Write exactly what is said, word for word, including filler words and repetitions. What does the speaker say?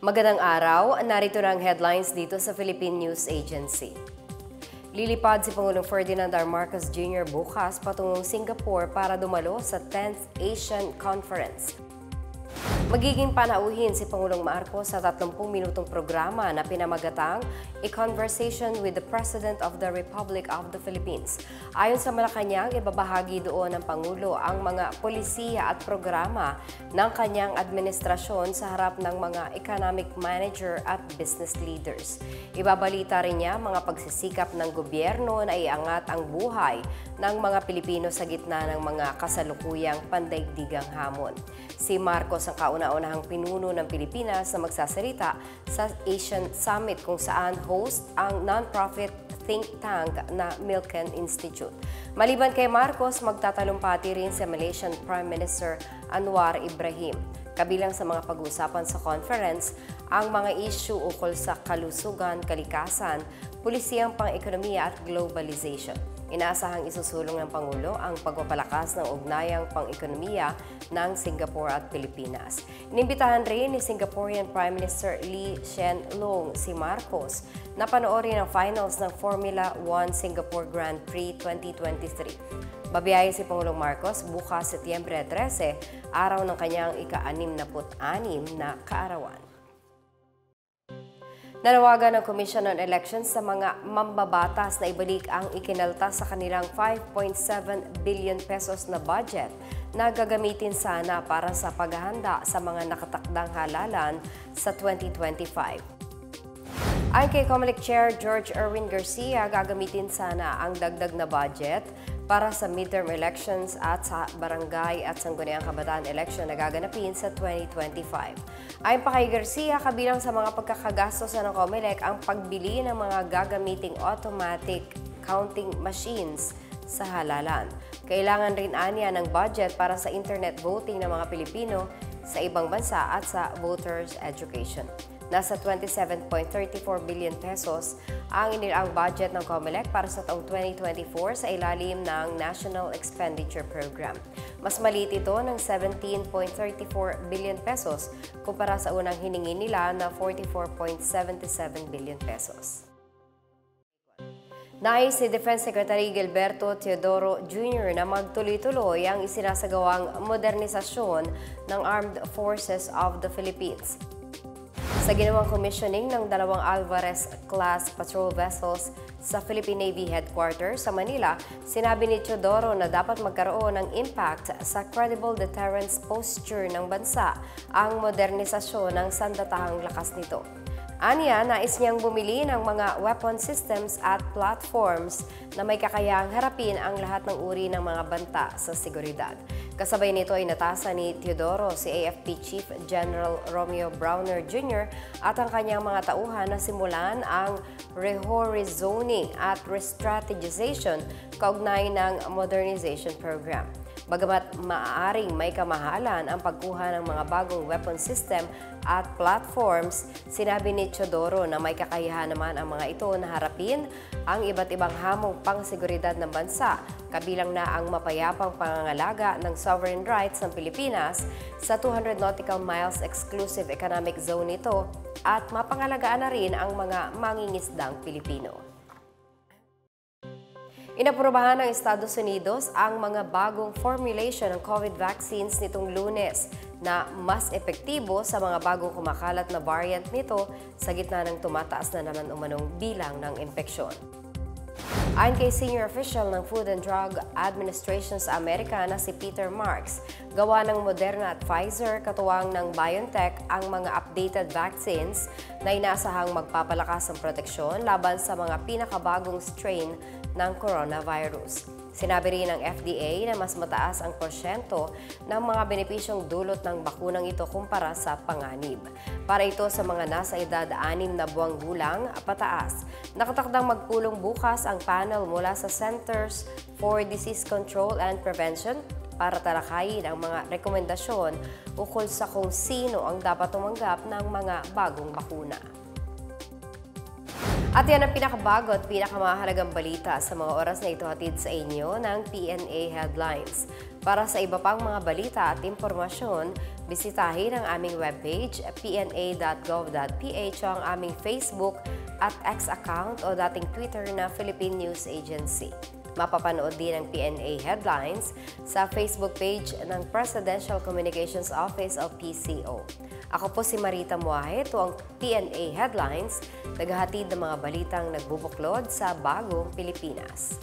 Magandang araw, narito na ang headlines dito sa Philippine News Agency. Lilipad si Pangulong Ferdinand Marcos Junior bukas patungong Singapore para dumalo sa tenth Asian Conference. Magiging panauhin si Pangulong Marcos sa tatlumpung minutong programa na pinamagatang A Conversation with the President of the Republic of the Philippines. Ayon sa Malacanang, ibabahagi doon ng Pangulo ang mga polisiya at programa ng kanyang administrasyon sa harap ng mga economic manager at business leaders. Ibabalita rin niya mga pagsisikap ng gobyerno na iangat ang buhay ng mga Pilipino sa gitna ng mga kasalukuyang pandaigdigang hamon. Si Marcos ang kauna Una-unahang pinuno ng Pilipinas na magsasalita sa Asian Summit kung saan host ang non-profit think tank na Milken Institute. Maliban kay Marcos, magtatalumpati rin si Malaysian Prime Minister Anwar Ibrahim. Kabilang sa mga pag-uusapan sa conference, ang mga isyu ukol sa kalusugan, kalikasan, pulisiyang pang-ekonomiya at globalization. Inaasahang isusulong ng Pangulo ang pagpapalakas ng ugnayang pang-ekonomiya ng Singapore at Pilipinas. Inimbitahan rin ni Singaporean Prime Minister Lee Hsien Loong si Marcos na panoorin ang finals ng Formula one Singapore Grand Prix twenty twenty-three. Babiyahe si Pangulong Marcos bukas Setyembre trese, araw ng kanyang ika-anim na anim na kaarawan. Nanawagan ng Commission on Elections sa mga mambabatas na ibalik ang ikinaltas sa kanilang five point seven billion pesos na budget na gagamitin sana para sa paghahanda sa mga nakatakdang halalan sa twenty twenty-five. Ayon kay Comelec Chair George Irwin Garcia, gagamitin sana ang dagdag na budget para sa midterm elections at sa barangay at sangguniang kabataan election na gaganapin sa twenty twenty-five. Ayon pa kay Garcia, kabilang sa mga pagkakagastosan ng Comelec ang pagbili ng mga gagamiting automatic counting machines sa halalan. Kailangan rin anya ng budget para sa internet voting ng mga Pilipino sa ibang bansa at sa voters education. Nasa twenty-seven point three four billion pesos ang inilaang budget ng Comelec para sa taong twenty twenty-four sa ilalim ng National Expenditure Program. Mas maliit ito ng seventeen point three four billion pesos kumpara sa unang hiningi nila na forty-four point seven seven billion pesos. Nais ni Defense Secretary Gilberto Teodoro Junior na magtuloy-tuloy ang isinasagawang modernisasyon ng Armed Forces of the Philippines. Sa ginawang commissioning ng dalawang Alvarez-class patrol vessels sa Philippine Navy Headquarters sa Manila, sinabi ni Teodoro na dapat magkaroon ng impact sa credible deterrence posture ng bansa ang modernisasyon ng sandatahang lakas nito. Aniya, nais niyang bumili ng mga weapon systems at platforms na may kakayahang harapin ang lahat ng uri ng mga banta sa seguridad. Kasabay nito ay natasa ni Teodoro si A F P Chief General Romeo Brawner Junior at ang kanyang mga tauhan na simulan ang rehorizoning at restrategization kaugnay ng modernization program. Bagamat maaaring may kamahalan ang pagkuha ng mga bagong weapon system at platforms, sinabi ni Teodoro na may kakayahan naman ang mga ito na harapin ang iba't ibang hamong pangseguridad ng bansa, kabilang na ang mapayapang pangangalaga ng sovereign rights ng Pilipinas sa two hundred nautical miles exclusive economic zone nito at mapangalagaan na rin ang mga mangingisdang Pilipino. Inaprobahan ng Estados Unidos ang mga bagong formulation ng COVID vaccines nitong Lunes na mas epektibo sa mga bagong kumakalat na variant nito sa gitna ng tumataas na naman umanong bilang ng impeksyon. Ayon kay senior official ng Food and Drug Administration sa Amerika na si Peter Marks, gawa ng Moderna at Pfizer katuwang ng BioNTech ang mga updated vaccines na inaasahang magpapalakas ng proteksyon laban sa mga pinakabagong strain ng coronavirus. Sinabi rin ng F D A na mas mataas ang porsyento ng mga benepisyong dulot ng bakunang ito kumpara sa panganib. Para ito sa mga nasa edad anim na buwang gulang pataas. Nakatakdang magpulong bukas ang panel mula sa Centers for Disease Control and Prevention para talakayin ang mga rekomendasyon ukol sa kung sino ang dapat tumanggap ng mga bagong bakuna. At yan ang pinakabago at pinakamahalagang balita sa mga oras na ito, hatid sa inyo ng P N A Headlines. Para sa iba pang mga balita at impormasyon, bisitahin ang aming webpage, p n a dot gov dot p h, o ang aming Facebook at X account o dating Twitter na Philippine News Agency. Mapapanood din ang P N A Headlines sa Facebook page ng Presidential Communications Office o P C O. Ako po si Marita Muahe, ito ang P N A Headlines, naghahatid ng mga balitang nagbubuklod sa bagong Pilipinas.